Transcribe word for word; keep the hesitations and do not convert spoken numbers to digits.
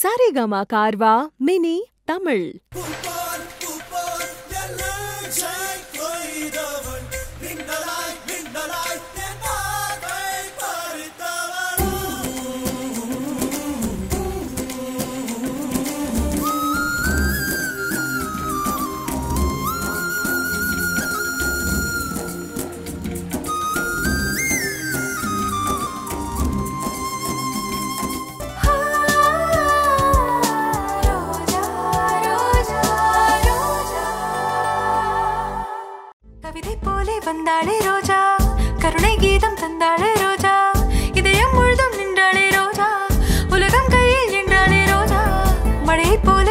Saregama Carvaan mini Tamil. வந்தாளே ரோஜா, கருணை கீதம் தந்தாளே ரோஜா, இதயம் முழுதும் நின்றாளே ரோஜா, உலகம் கையில் நின்றாளே ரோஜா, மழை போல